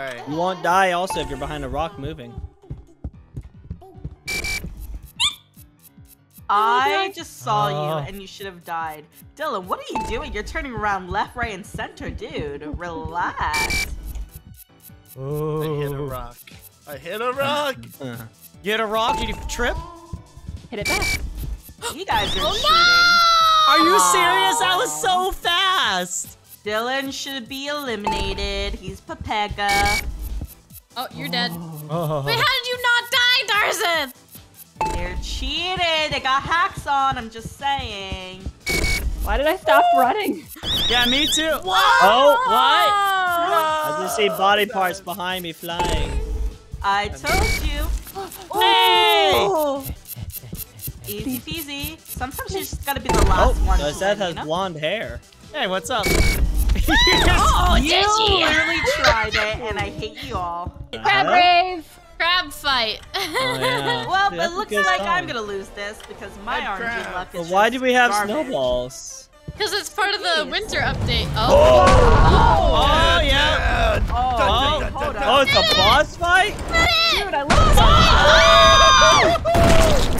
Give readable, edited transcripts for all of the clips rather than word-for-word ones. Alright. You won't die also if you're behind a rock moving. I just saw you and you should have died. Dylan, what are you doing? You're turning around left, right, and center, dude. Relax. Oh. I hit a rock. I hit a rock! You hit a rock? Did you trip? Hit it back. You guys are cheating. No! Are you serious? That was so fast! Dylan should be eliminated. He's Pepega. Oh, you're dead. Wait, how did you not die, Darzeth? They're cheated. They got hacks on. I'm just saying. Why did I stop running? Yeah, me too. Whoa! Oh, what? Whoa. I just see body parts behind me flying. I told you. Oh. Hey! Easy peasy. Sometimes you just gotta be the last one. Darzeth has blonde hair. Hey, what's up? Oh, you really tried it, and I hate you all. Crab Rave! Crab fight. Oh, yeah. Well, dude, it looks like I'm gonna lose this because my RNG luck is why do we have garbage. Snowballs? Because it's part of the winter update. Oh yeah. Oh, it's a boss fight? Dude, I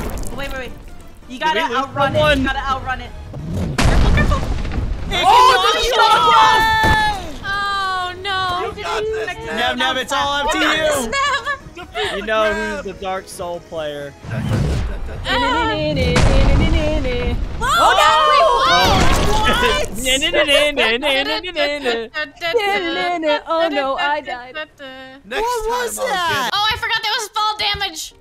lost it. Wait. You gotta outrun it. You gotta outrun it. Oh, no! Neb, it's all up to you. You know who's the Dark Soul player. Oh, no, wait, what? Oh, no, I died. What was that? Oh, I forgot that was fall damage.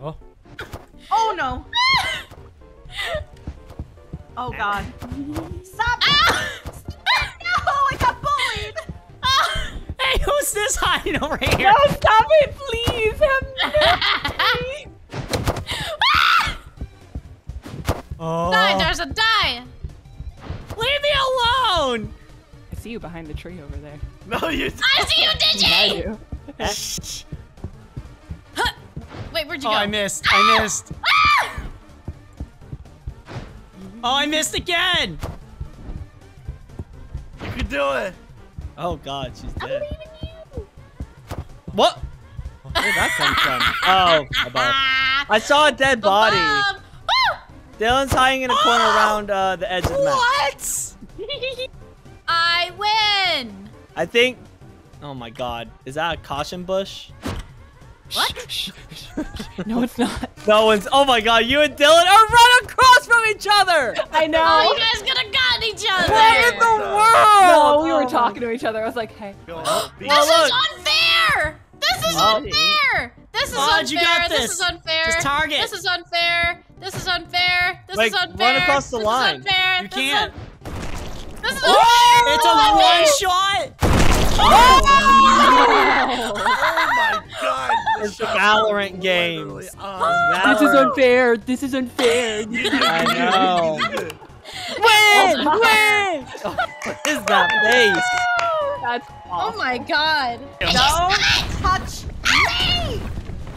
Oh. Oh, no. Oh, God. Stop it. Oh, I got bullied! Hey, who's this hiding over here? No, stop it, please! Die, Darzeth, die! Leave me alone! I see you behind the tree over there. No, you don't. I see you, Digi! I do. Wait, where'd you go? Oh, I missed. I missed. Oh, I missed again! You can do it! Oh God, she's dead. I believe in you! What? Where did that come from? Oh, above. I saw a dead body. Dylan's hiding in a corner around the edge of the map. What? I win! I think... Oh my God. Is that a caution bush? What? No, it's not. No one's... Oh my God, you and Dylan are right across from each other! I know. Oh, you guys could have gotten each other. What in the world? No, we were talking to each other. I was like, hey. This is unfair! This is unfair! This is unfair. This is unfair. Just target. This is unfair. This is unfair. This is unfair. Run across the line. You can't. This is unfair. It's a one shot. Oh my God. It's a Valorant game. This is unfair. This is unfair. I know. Win! What is that face? That's awesome. Oh my God. Don't touch me!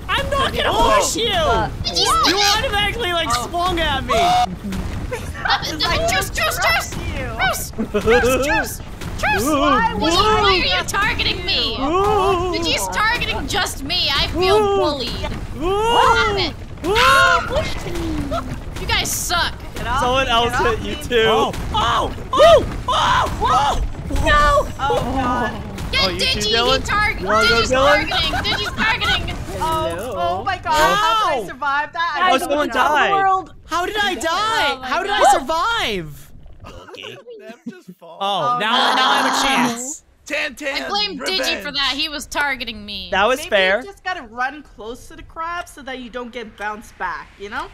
I'm not gonna push you! You automatically like swung at me! Juice! Why are you targeting me? Digi's targeting just me. I feel bullied. What happened? You guys suck. Someone else hit you too. No! Oh God. Get Digi. Digi's targeting. Digi's targeting. Oh my God. How did I survive that? Oh, someone died. How did I die? How did I survive? Now I have a chance. Tan-Tan, I blame Digi for that. He was targeting me. That was fair. You just gotta run close to the crab so that you don't get bounced back. You know.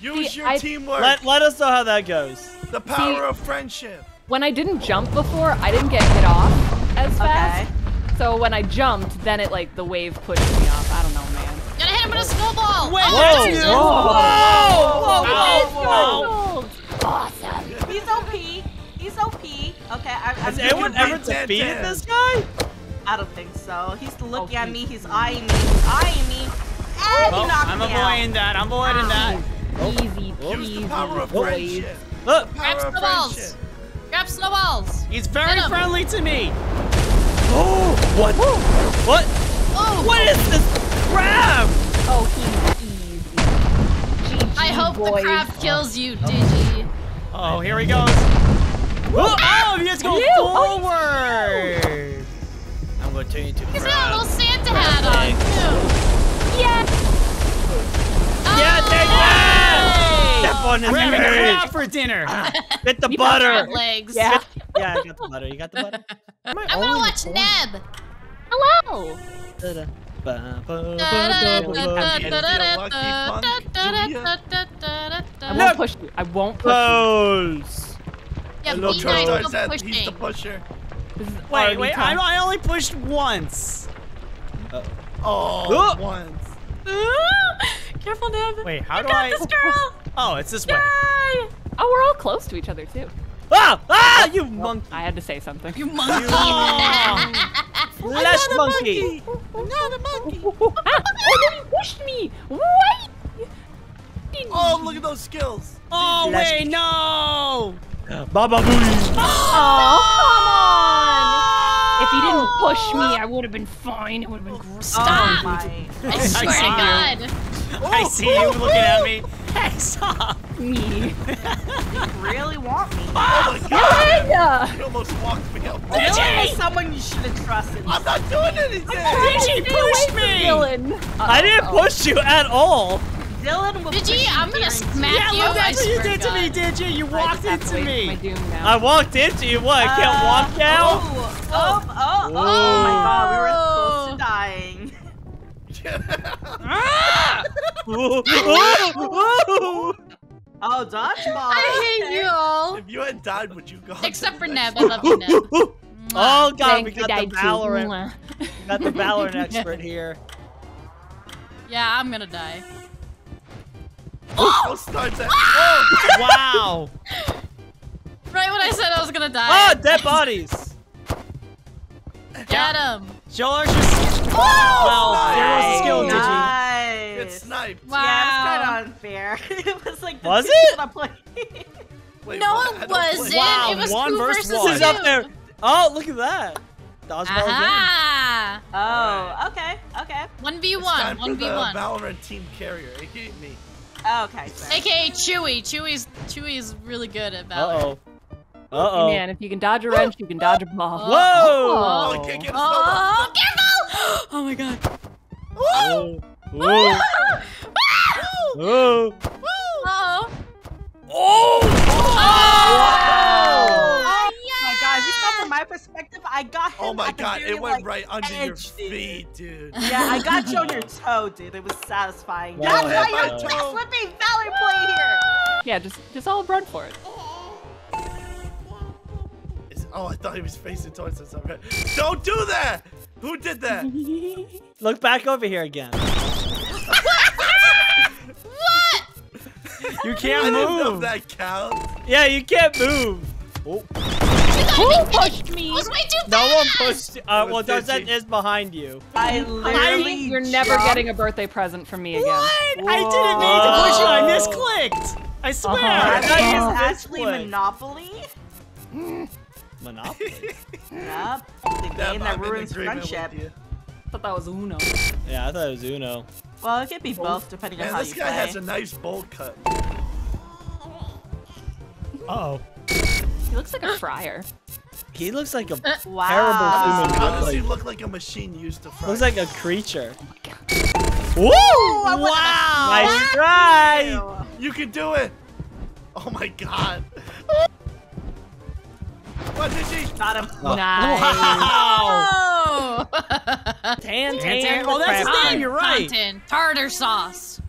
Use your teamwork. Let us know how that goes. The power of friendship. When I didn't jump before, I didn't get hit off as fast. So when I jumped, then it like the wave pushed me off. I don't know, man. And I hit him with a snowball. Whoa! Awesome. He's OP. He's OP. Okay, has anyone ever defeated this guy? I don't think so. He's looking at me. He's eyeing me. And he knocked me out. I'm avoiding that. Easy peasy. Use the power of friendship. Look. Grab snowballs. Grab snowballs. He's very friendly to me. Oh, what? Whoa. What? Whoa. What is this crab? Oh, he's easy. GG, I hope boys. The crab kills you, Digi. Oh, here he goes. Whoa. Oh, he has to go forward. Oh, I'm going to turn you to crab. He's got a little Santa hat on, too. Yeah. Oh. Yeah, take that. Step on his crab for dinner. Get the butter. Legs. Yeah. Yeah, I got the butter. You got the butter? I'm gonna watch Neb. Hello. I won't push you. I won't push you. Yeah, P9 pushing. He's the pusher. Wait. I only pushed once. Oh, once. Careful, Neb. Wait, how do I? This girl. Oh, it's this way. Oh, we're all close to each other too. Ah! Ah! You monkey! I had to say something. You monkey! Flesh monkey! Not a monkey! Oh, you pushed me! Wait! Oh, look at those skills! Oh, wait, no! Baba booey! Oh, come on! If you didn't push me, I would have been fine. It would have been great. Stop! I swear to God. I see you looking at me. I saw me. You really want me? Oh my God! You almost walked me up. Digi! Someone you should have trusted. I'm not doing anything. Digi pushed me. Dylan. I didn't push you at all. Dylan will. Digi, I'm gonna smack you. Yeah, that's what you did to me, Digi. You walked into me. I walked into you. What? I can't walk out. Oh! Oh! Oh! My God! We were close to dying. Oh, dodgeball! I hate you all. If you hadn't died, would you go? Except for Neb, I love you, Neb. Oh God, we got the Valorant. We got the Valorant expert here. Yeah, I'm gonna die. Oh! Wow! Right when I said I was gonna die. Oh, dead bodies. Get him. George. Well, nice. There was skill, Digi. Good snipe. Wow. Yeah, it's kind of unfair. It was like the Wait, no, it wasn't. Wow. It was one versus two. Is up there. Oh, look at that. Dodgeball again. Oh, okay, okay. 1v1, 1v1. Valorant team carrier, aka me. Oh, okay. Sorry. AKA Chewy. Chewy's really good at Valorant. Uh oh. Hey, man, if you can dodge a wrench, you can dodge a ball. Whoa! Oh, I can't get a snowball. Oh, careful! Oh my God. Whoa! Whoa! Whoa! Uh-oh. Oh! Oh! Wow! Oh my God, you saw from my perspective, I got him. Oh my God, it went right under your feet, dude. Yeah, I got you on your toe, dude. It was satisfying. That's why you're best whipping Valor play here. Yeah, just all run for it. Oh, I thought he was facing towards us. Don't do that! Who did that? Look back over here again. What? You can't move. That counts. Yeah, you can't move. Oh. Who pushed me? No one pushed you. Well, Darzeth is behind you. I literally. You're never getting a birthday present from me again. What? Whoa. I didn't mean to push you. I misclicked. I swear. That is actually Monopoly. Monopoly. Yep. The game that ruins friendship. I thought that was Uno. Yeah, I thought it was Uno. Well, it could be both depending on how you play. This guy has a nice bowl cut. Uh-oh. He looks like a fryer. He looks like a terrible human. How does he look like a machine used to fry? Looks like a creature. Oh my God. Woo! Oh, wow! Nice try! You can do it! Oh my God. What did she? Got him. Oh. Nice. Wow. Tan-Tan. Oh, that's his name. You're right. Tan-Tan. Tartar sauce.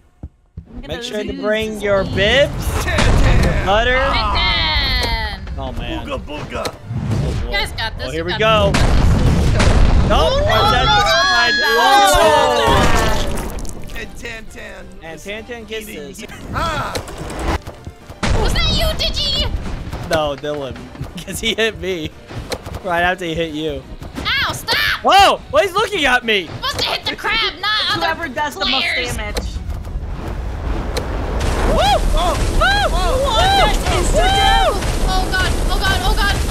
Make sure to bring your bibs. Tan-Tan. Butter. Tan-Tan. Oh, man. Booga booga. You guys got this. Oh, here we go. Nope. And Tan-Tan. And Tan-Tan kisses. Was that you, Digi? No, Dylan. Because he hit me right after he hit you. Ow, stop! Whoa! Well, he's looking at me! You're supposed to hit the crab, not other whoever does players. The most damage. Woo! Oh! Woo! Whoa! Whoa! Whoa! Whoa! Oh God! Oh God! Oh God!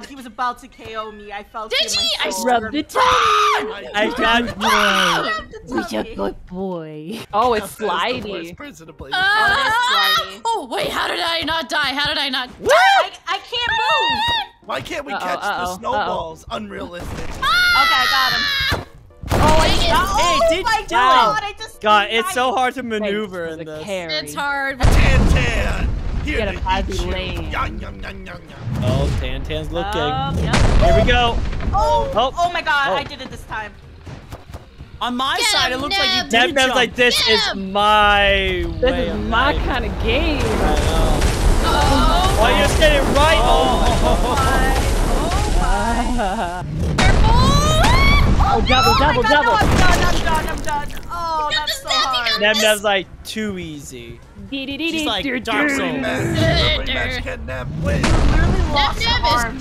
god, he was about to KO me. I felt it in my soul. I rubbed the tummy! I got more. Such a good boy. Oh, it's slidey. Oh, wait, how did I not die? How did I not die? I can't move! Why can't we catch the snowballs? Unrealistic. Okay, I got him. Oh, hey, my god! I just it's so hard to maneuver in this. It's hard. Tan-Tan! Here get him as he lanes. Oh, Tan-Tan's looking. Yep. Here we go. Oh my god, I did it this time. On my side, it looks like you did jump. Like, this is my way. This is my kind of game. I know. Oh, oh, you just did it right. Oh my. Oh, double. I'm done. Oh, that's so hard. Neb's like, too easy. She's like, Dark Souls. Neb is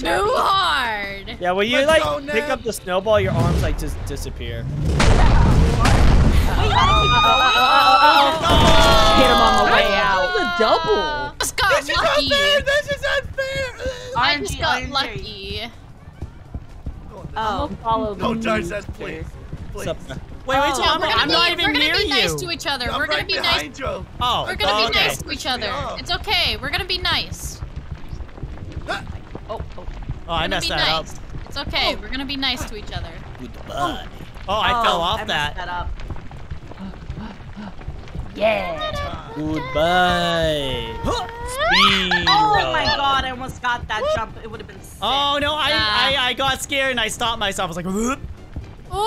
too hard. Yeah, when you like pick up the snowball, your arms like just disappear. Hit him on the way out. The double. This is unfair. I just got lucky. Follow me. Don't judge us, please. Wait, so I'm not even near you. We're gonna be nice to each other. We're gonna be nice. Oh, we're gonna be nice to each other. It's okay. We're gonna be nice. Oh, I messed that up. It's okay. We're gonna be nice to each other. Oh, I fell off that. Yeah. Goodbye. Speed. Oh my god, I almost got that jump. It would have been sick. Oh no, I got scared and I stopped myself. I was like,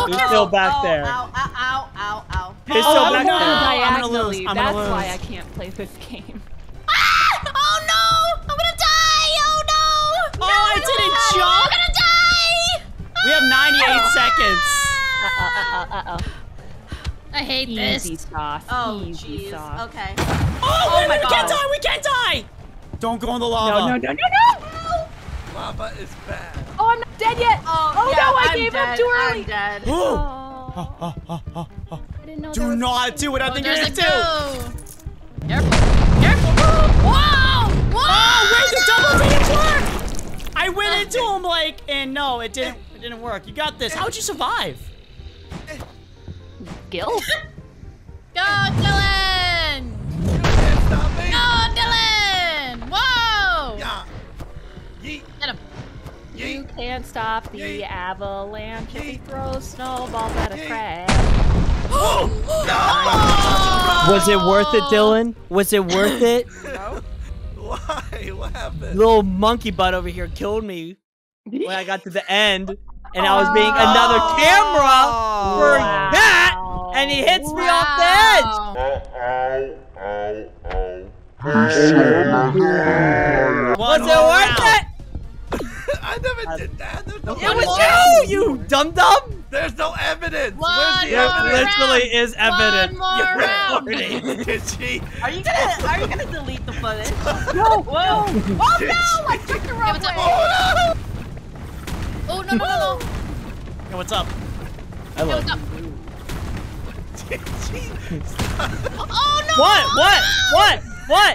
He's still back there. Ow. He's still back there. I'm gonna lose. That's why I can't play this game. Oh no! I'm gonna die! Oh no! Oh, I didn't jump! I'm gonna die! We have 98 seconds. I hate this. Easy sauce. Oh, jeez. Okay. Oh, wait a minute. We can't die. We can't die. Don't go in the lava. No. Lava is bad. Oh, I'm not dead yet. Oh no, I gave up too early. I'm dead. I didn't know do not do what I think you're going to do. Careful. Whoa. Oh, where's the double? Didn't work. I went into him like, and no, it didn't work. You got this. How'd you survive? Go, Dylan! Go, Dylan! Whoa! Yeah. Get him. You can't stop the avalanche if you throw snowballs at a crab. Oh! Was it worth it, Dylan? Was it worth it? No. Why? What happened? Little monkey butt over here killed me when I got to the end, and I was being another camera for that. And he hits me off the edge! Was it worth it? I never did that. No, it was you dum-dum! There's no evidence! There literally is evidence. Are you gonna delete the footage? No! Whoa! Oh no! I took the wrong way! Oh no! Hey, what's up? I love it. Oh no! What?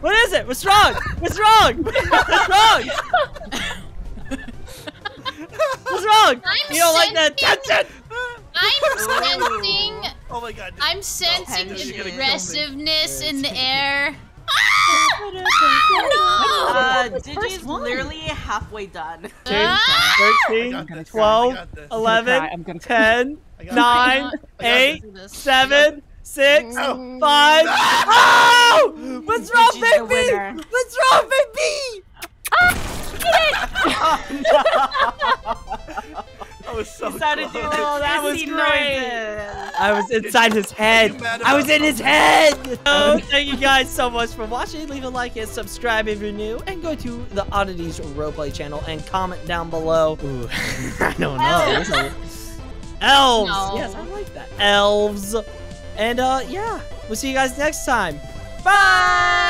What is it? What's wrong? What's wrong? You don't like that tension? I'm sensing. Oh my god! I'm sensing aggressiveness in the air. No! Digi's literally halfway done. 13, 12, 11, 10. 9, 8, 7, 6, 5. Oh! What's wrong, baby? What's wrong, baby? Oh, no. That was so close. That was great. I was inside his head. I was in his head. So, thank you guys so much for watching. Leave a like and subscribe if you're new. And go to the Oddities Roleplay channel and comment down below. Ooh, I don't know. Elves! No. Yes, I like that. Elves. And yeah, we'll see you guys next time. Bye!